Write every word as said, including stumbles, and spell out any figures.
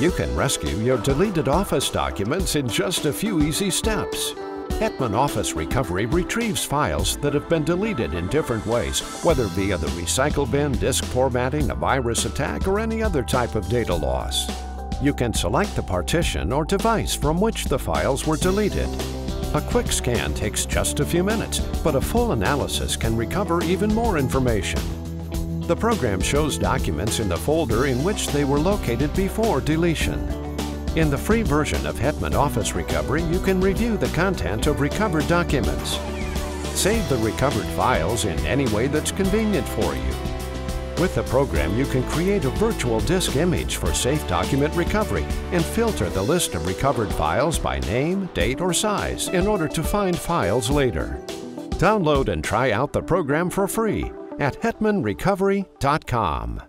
You can rescue your deleted office documents in just a few easy steps. Hetman Office Recovery retrieves files that have been deleted in different ways, whether via the recycle bin, disk formatting, a virus attack, or any other type of data loss. You can select the partition or device from which the files were deleted. A quick scan takes just a few minutes, but a full analysis can recover even more information. The program shows documents in the folder in which they were located before deletion. In the free version of Hetman Office Recovery, you can review the content of recovered documents. Save the recovered files in any way that's convenient for you. With the program, you can create a virtual disk image for safe document recovery and filter the list of recovered files by name, date, or size in order to find files later. Download and try out the program for free at hetman recovery dot com.